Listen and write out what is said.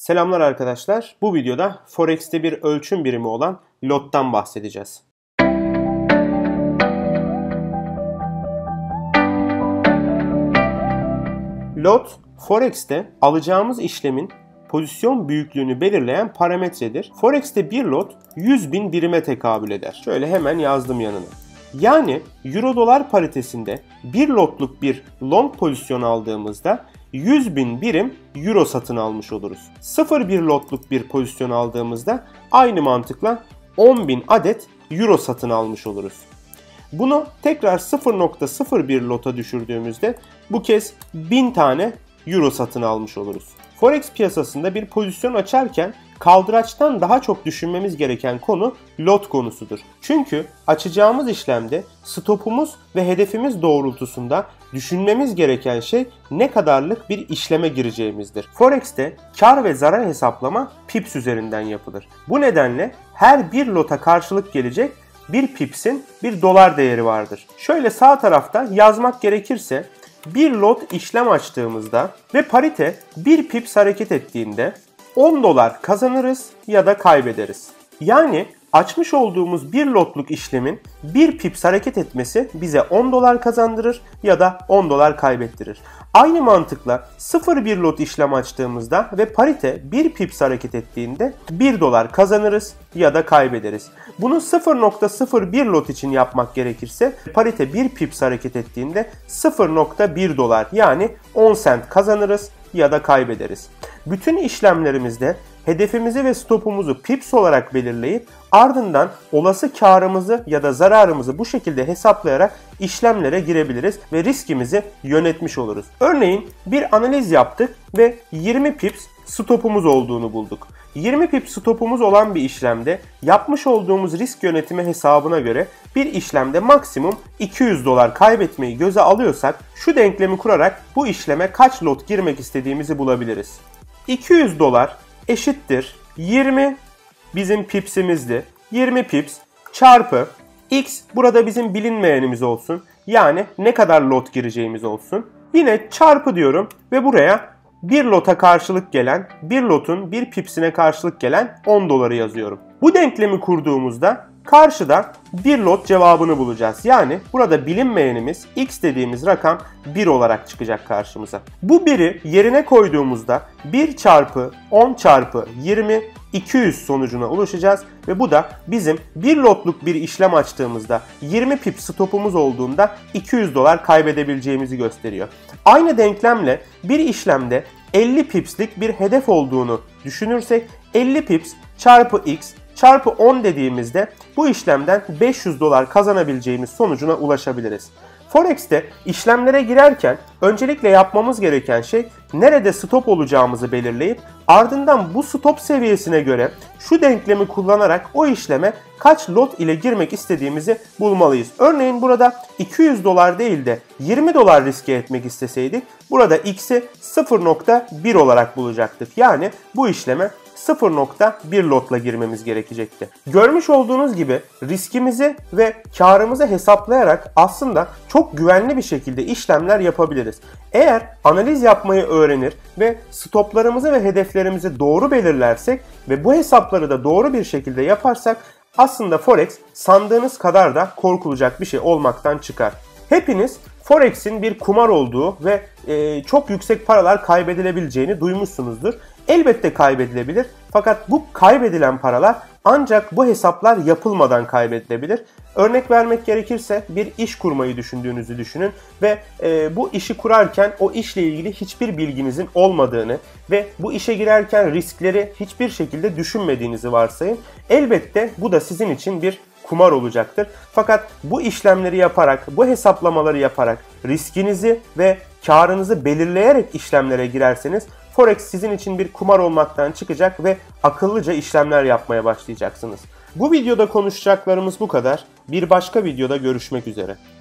Selamlar arkadaşlar. Bu videoda Forex'te bir ölçüm birimi olan lot'tan bahsedeceğiz. Lot, Forex'te alacağımız işlemin pozisyon büyüklüğünü belirleyen parametredir. Forex'te bir lot 100.000 birime tekabül eder. Şöyle hemen yazdım yanına. Yani Euro-Dolar paritesinde bir lotluk bir long pozisyon aldığımızda 100.000 birim Euro satın almış oluruz. 0.1 lotluk bir pozisyon aldığımızda aynı mantıkla 10.000 adet Euro satın almış oluruz. Bunu tekrar 0.01 lota düşürdüğümüzde bu kez 1000 tane Euro satın almış oluruz. Forex piyasasında bir pozisyon açarken kaldıraçtan daha çok düşünmemiz gereken konu lot konusudur. Çünkü açacağımız işlemde stopumuz ve hedefimiz doğrultusunda düşünmemiz gereken şey ne kadarlık bir işleme gireceğimizdir. Forex'te kar ve zarar hesaplama pips üzerinden yapılır. Bu nedenle her bir lota karşılık gelecek bir pipsin bir dolar değeri vardır. Şöyle sağ tarafta yazmak gerekirse bir lot işlem açtığımızda ve parite 1 pips hareket ettiğinde 10 dolar kazanırız ya da kaybederiz. Yani açmış olduğumuz bir lotluk işlemin 1 pips hareket etmesi bize 10 dolar kazandırır ya da 10 dolar kaybettirir. Aynı mantıkla 0.1 lot işlem açtığımızda ve parite 1 pips hareket ettiğinde 1 dolar kazanırız ya da kaybederiz. Bunu 0.01 lot için yapmak gerekirse parite 1 pips hareket ettiğinde 0.1 dolar yani 10 sent kazanırız ya da kaybederiz. Bütün işlemlerimizde hedefimizi ve stopumuzu pips olarak belirleyip ardından olası karımızı ya da zararımızı bu şekilde hesaplayarak işlemlere girebiliriz ve riskimizi yönetmiş oluruz. Örneğin bir analiz yaptık ve 20 pips stopumuz olduğunu bulduk. 20 pips stopumuz olan bir işlemde yapmış olduğumuz risk yönetimi hesabına göre bir işlemde maksimum 200 dolar kaybetmeyi göze alıyorsak şu denklemi kurarak bu işleme kaç lot girmek istediğimizi bulabiliriz. 200 dolar eşittir 20 bizim pipsimizdi. 20 pips çarpı x burada bizim bilinmeyenimiz olsun. Yani ne kadar lot gireceğimiz olsun. Yine çarpı diyorum ve buraya bir lota karşılık gelen, bir lotun bir pipsine karşılık gelen 10 doları yazıyorum. Bu denklemi kurduğumuzda karşıda bir lot cevabını bulacağız. Yani burada bilinmeyenimiz x dediğimiz rakam 1 olarak çıkacak karşımıza. Bu 1'i yerine koyduğumuzda 1 çarpı 10 çarpı 20 200 sonucuna ulaşacağız. Ve bu da bizim bir lotluk bir işlem açtığımızda 20 pips stopumuz olduğunda 200 dolar kaybedebileceğimizi gösteriyor. Aynı denklemle bir işlemde 50 pipslik bir hedef olduğunu düşünürsek 50 pips çarpı x çarpı 10 dediğimizde bu işlemden 500 dolar kazanabileceğimiz sonucuna ulaşabiliriz. Forex'te işlemlere girerken öncelikle yapmamız gereken şey nerede stop olacağımızı belirleyip ardından bu stop seviyesine göre şu denklemi kullanarak o işleme kaç lot ile girmek istediğimizi bulmalıyız. Örneğin burada 200 dolar değil de 20 dolar riske etmek isteseydik burada x'i 0.1 olarak bulacaktık. Yani bu işleme 0.1 lotla girmemiz gerekecekti. Görmüş olduğunuz gibi riskimizi ve karımızı hesaplayarak aslında çok güvenli bir şekilde işlemler yapabiliriz. Eğer analiz yapmayı öğrenir ve stoplarımızı ve hedeflerimizi doğru belirlersek ve bu hesapları da doğru bir şekilde yaparsak aslında Forex sandığınız kadar da korkulacak bir şey olmaktan çıkar. Hepiniz Forex'in bir kumar olduğu ve çok yüksek paralar kaybedilebileceğini duymuşsunuzdur. Elbette kaybedilebilir fakat bu kaybedilen paralar ancak bu hesaplar yapılmadan kaybedilebilir. Örnek vermek gerekirse bir iş kurmayı düşündüğünüzü düşünün ve bu işi kurarken o işle ilgili hiçbir bilginizin olmadığını ve bu işe girerken riskleri hiçbir şekilde düşünmediğinizi varsayın. Elbette bu da sizin için bir kumar olacaktır. Fakat bu işlemleri yaparak, bu hesaplamaları yaparak riskinizi ve karınızı belirleyerek işlemlere girerseniz Forex sizin için bir kumar olmaktan çıkacak ve akıllıca işlemler yapmaya başlayacaksınız. Bu videoda konuşacaklarımız bu kadar. Bir başka videoda görüşmek üzere.